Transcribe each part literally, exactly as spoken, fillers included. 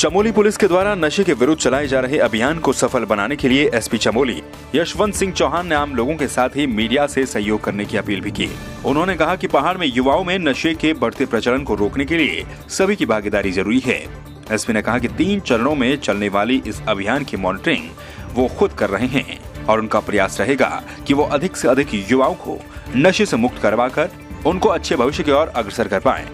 Chamoli police के द्वारा नशे के विरुद्ध चलाए जा रहे अभियान को सफल बनाने के लिए एसपी चमोली यशवंत सिंह चौहान ने आम लोगों के साथ ही मीडिया से सहयोग करने की अपील भी की। उन्होंने कहा कि पहाड़ में युवाओं में नशे के बढ़ते प्रचलन को रोकने के लिए सभी की भागीदारी जरूरी है। एसपी ने कहा कि तीन चरणों में चलने वाली इस अभियान की मॉनिटरिंग वो खुद कर रहे हैं और उनका प्रयास रहेगा कि वो अधिक से अधिक युवाओं को नशे से मुक्त करवाकर उनको अच्छे भविष्य की ओर अग्रसर कर पाएं।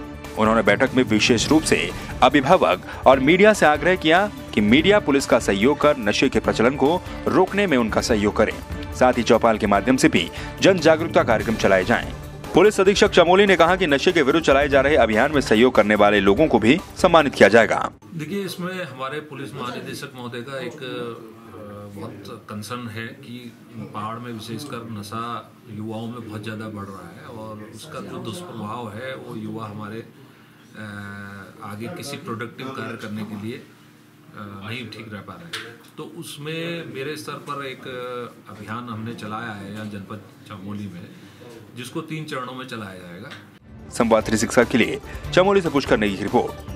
उन्होंने बैठक में विशेष रूप से अभिभावक और मीडिया से आग्रह किया कि मीडिया पुलिस का सहयोग कर नशे के प्रचलन को रोकने में उनका सहयोग करें, साथ ही चौपाल के माध्यम से भी जन जागरूकता कार्यक्रम चलाए जाएं। पुलिस अधीक्षक चमोली ने कहा कि नशे के विरुद्ध चलाए जा रहे अभियान में सहयोग करने वाले लोगों को भी सम्मानित किया जाएगा। देखिए, इसमें हमारे पुलिस महानिदेशक महोदय का एक बहुत कंसर्न है कि पहाड़ में विशेषकर नशा युवाओं में बहुत ज़्यादा बढ़ रहा है और उसका जो दुष्प्रभाव है वो युवा हमारे आगे किसी प्रोडक्टिव कार्य करने के लिए नहीं ठीक रह पा रहे। तो उसमें मेरे स्तर पर एक अभियान हमने चलाया है यहाँ जनपद चमोली में, जिसको तीन चरणों में चलाया जाएगा। संवाद थ्री सिक्सटी फाइव के लिए चमोली से पुष्कर नेगी की रिपोर्ट।